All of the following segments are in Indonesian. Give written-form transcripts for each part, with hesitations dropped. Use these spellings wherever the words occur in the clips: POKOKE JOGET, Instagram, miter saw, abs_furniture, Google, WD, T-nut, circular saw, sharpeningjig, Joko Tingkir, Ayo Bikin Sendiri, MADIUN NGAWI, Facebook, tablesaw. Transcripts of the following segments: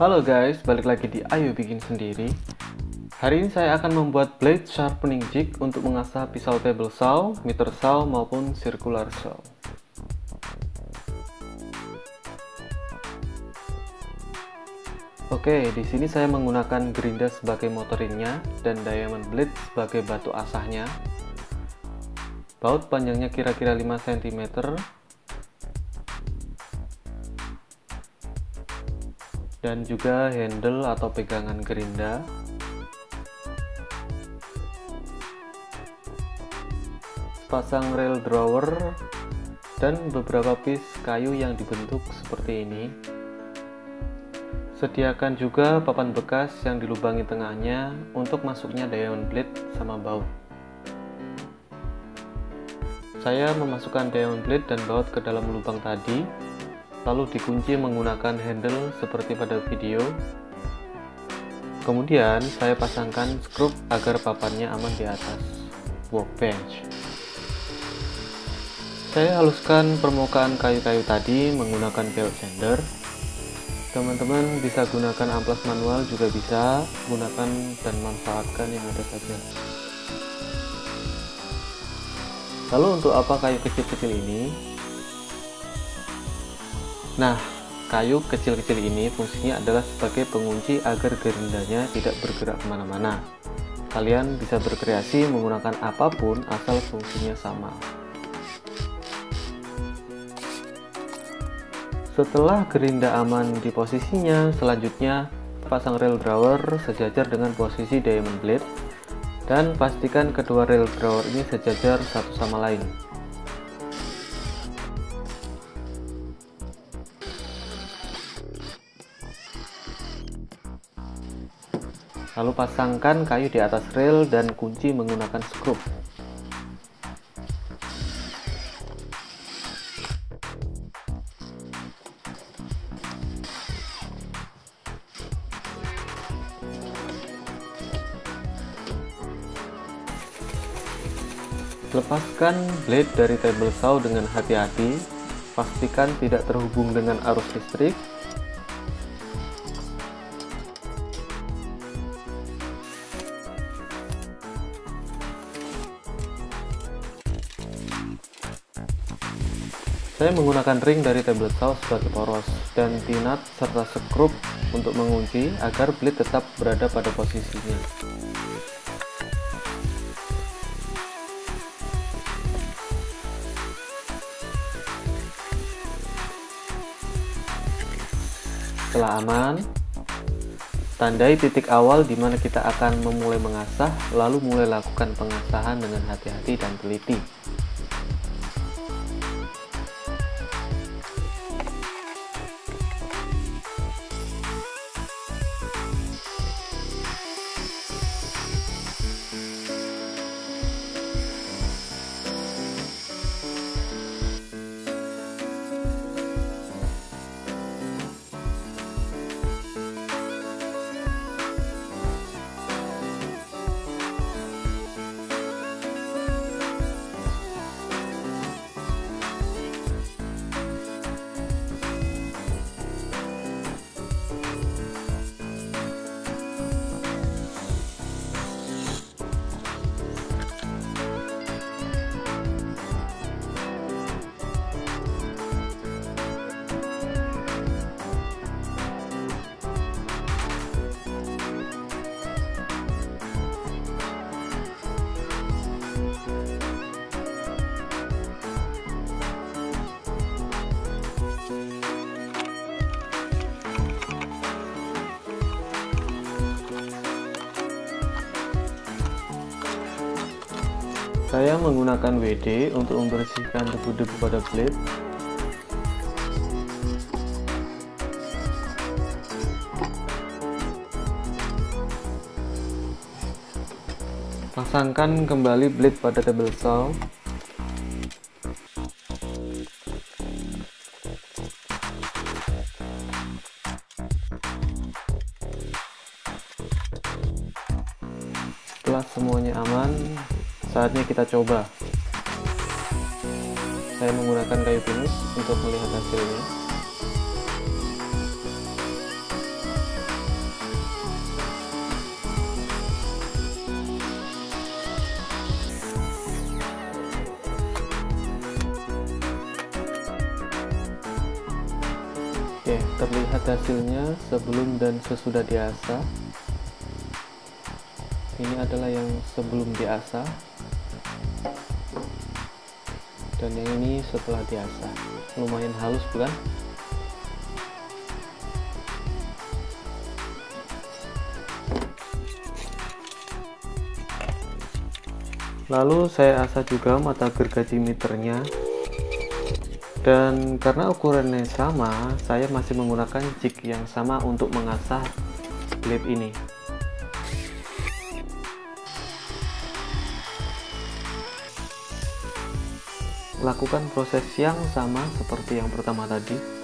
Halo guys, balik lagi di Ayo Bikin Sendiri. Hari ini saya akan membuat blade sharpening jig untuk mengasah pisau table saw, miter saw, maupun circular saw. Oke, di sini saya menggunakan gerinda sebagai motoringnya dan diamond blade sebagai batu asahnya. Baut panjangnya kira-kira 5 cm. Dan juga handle atau pegangan gerinda. Sepasang rail drawer dan beberapa piece kayu yang dibentuk seperti ini. Sediakan juga papan bekas yang dilubangi tengahnya untuk masuknya diamond blade sama baut. Saya memasukkan diamond blade dan baut ke dalam lubang tadi, lalu dikunci menggunakan handle seperti pada video. Kemudian saya pasangkan skrup agar papannya aman di atas workbench. Saya haluskan permukaan kayu-kayu tadi menggunakan belt sander. Teman-teman bisa gunakan amplas manual, juga bisa gunakan dan manfaatkan yang ada saja. Lalu untuk apa kayu kecil-kecil ini? Nah, kayu kecil-kecil ini fungsinya adalah sebagai pengunci agar gerindanya tidak bergerak kemana-mana. Kalian bisa berkreasi menggunakan apapun asal fungsinya sama. Setelah gerinda aman di posisinya, selanjutnya pasang rail drawer sejajar dengan posisi diamond blade. Dan pastikan kedua rail drawer ini sejajar satu sama lain. Lalu pasangkan kayu di atas rail dan kunci menggunakan skrup. Lepaskan blade dari table saw dengan hati-hati, pastikan tidak terhubung dengan arus listrik. Saya menggunakan ring dari table saw sebagai poros dan T-nut serta skrup untuk mengunci agar blade tetap berada pada posisinya. Setelah aman, tandai titik awal di mana kita akan memulai mengasah, lalu mulai lakukan pengasahan dengan hati-hati dan teliti. Saya menggunakan WD untuk membersihkan debu-debu pada blade. Pasangkan kembali blade pada table saw. Setelah semuanya aman, saatnya kita coba. Saya menggunakan kayu pinus untuk melihat hasilnya. Oke, terlihat hasilnya sebelum dan sesudah diasah. Ini adalah yang sebelum diasah, dan yang ini setelah diasah. Lumayan halus, bukan? Lalu saya asah juga mata gergajimeternya, dan karena ukurannya sama, saya masih menggunakan jig yang sama untuk mengasah blade ini. Lakukan proses yang sama seperti yang pertama tadi.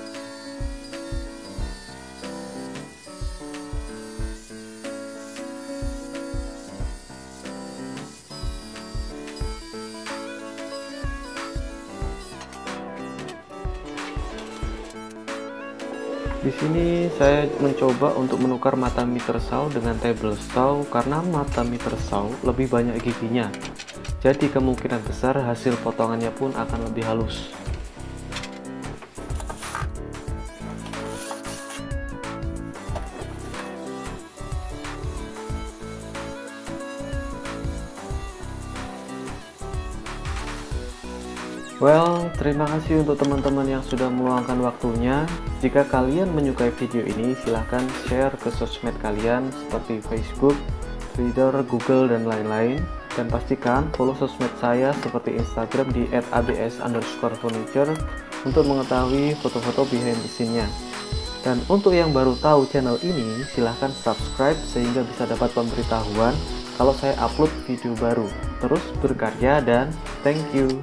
Di sini saya mencoba untuk menukar mata meter saw dengan table saw, karena mata meter saw lebih banyak giginya, jadi kemungkinan besar hasil potongannya pun akan lebih halus. Well, terima kasih untuk teman-teman yang sudah meluangkan waktunya. Jika kalian menyukai video ini, silahkan share ke sosmed kalian seperti Facebook, Twitter, Google, dan lain-lain. Dan pastikan follow sosmed saya seperti Instagram di @abs_furniture untuk mengetahui foto-foto behind the scene-nya. Dan untuk yang baru tahu channel ini, silahkan subscribe sehingga bisa dapat pemberitahuan kalau saya upload video baru. Terus berkarya dan thank you!